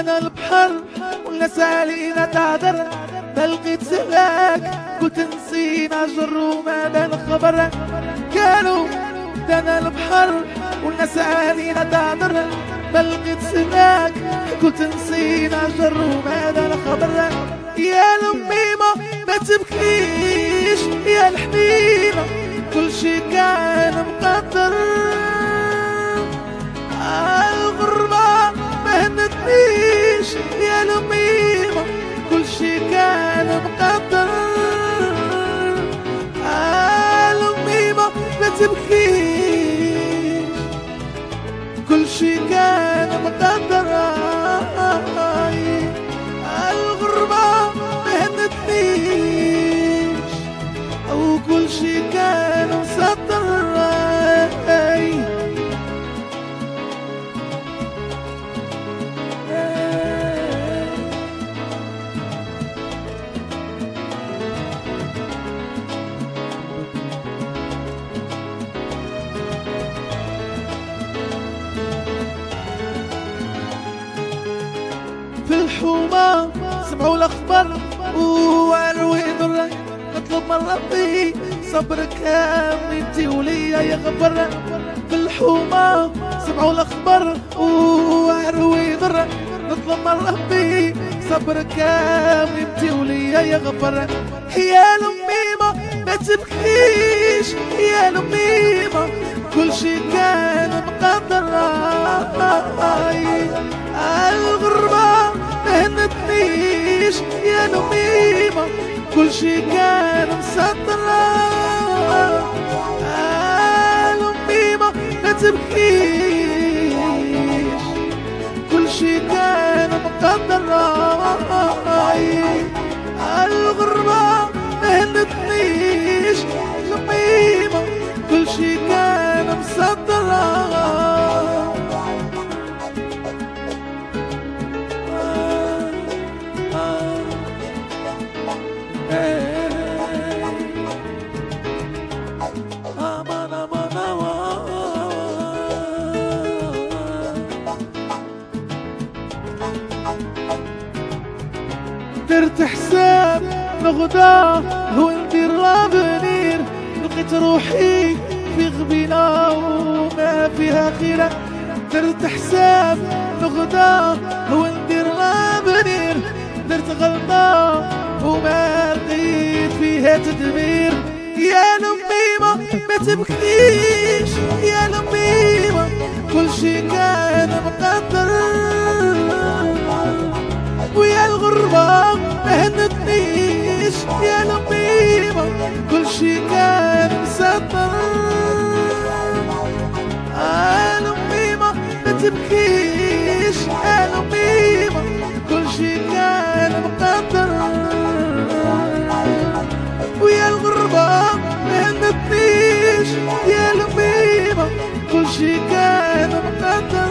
أنا البحر والناس علينا تعذر ما لقيت سواك قلت نسينا جر وما بان خبر قالوا أنا البحر والناس علينا تعذر ما لقيت سواك قلت نسينا جر وما بان خبر يا لميمة ما تبكيش يا الحنينة كل شي كان مقدر الغربة ما هنتنيش يا لميمة كل شي كان مقدر لميمة ما تبكيش كل شي كان مقدر الغربة ما هنتنيش وكل شي كان مسطر الحومة سمعوا الأخبار وعلوا يدر نطلب من ربي صبر كامل وليا يغبر بالحومة سمعوا الأخبار وعلوا يدر نطلب من ربي صبر كامل وليا يغبر يا لميمة ما تبكيش يا لميمة كل شي كان مقدر الغربة ما هنتنيش يا لميمة كل شي كان مسطر لميمة ما تبكيش كل شي كان مقدر الغربة ما هنتنيش لميمة كل شي كان مسطر. درت حساب نغدا هو ندير رابنير لقيت روحي في غبينة وما فيها خيرة درت حساب نغدا هو ندير رابنير درت غلطة وما لقيت فيها تدمير يا لميمة ما تبكيش يا لميمة كل شي كان مقدر ويا الغربة ما هنتنيش يا لميمة كل شي كان مسطر لميمة ما تبكيش يا لميمة كل شي كان مقدر ويا الغربة ما هنتنيش يا لميمة كل شي كان مقدر.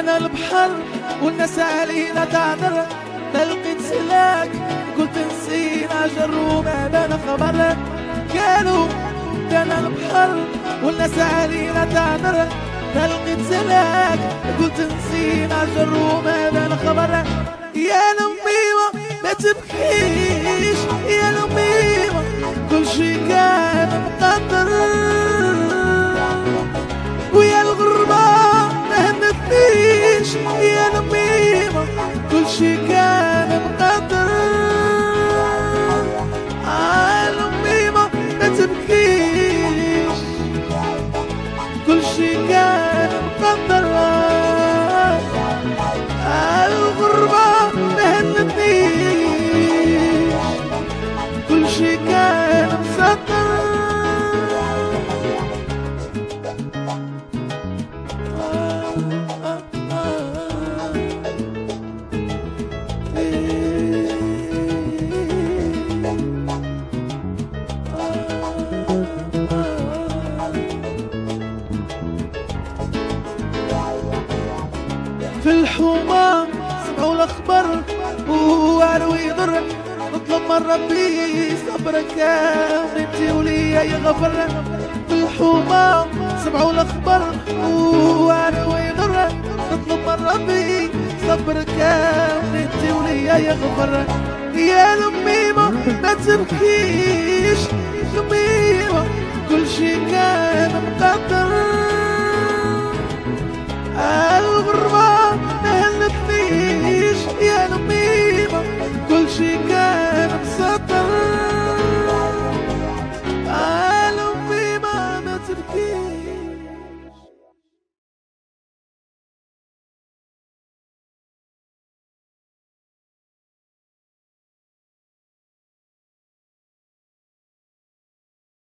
أنا البحر والناس علينا تعذر ما لقيت سلاك قلت نسينا جر وما بان خبر قالوا أنا البحر والناس علينا تعذر ما لقيت سلاك قلت نسينا جر وما بان خبر يا لميمة ما تبكيش يا لميمة كل شي كان مقدر ويا الغربة يا لميمة كل شي كان مقدر لميمة ما تبكيش كل شي كان مقدر الغربة ما هنتنيش كل شي كان مسطر. في الحمام سمعوا الأخبار وعلو يضر نطلب من ربي صبرك ونمتي وليا يغفر. في الحمام سمعوا الأخبار وعلو يضر نطلب من ربي صبرك ونمتي وليا يغفر. يا لميمة ما تبكيش لميمة كل شي كان مقدر.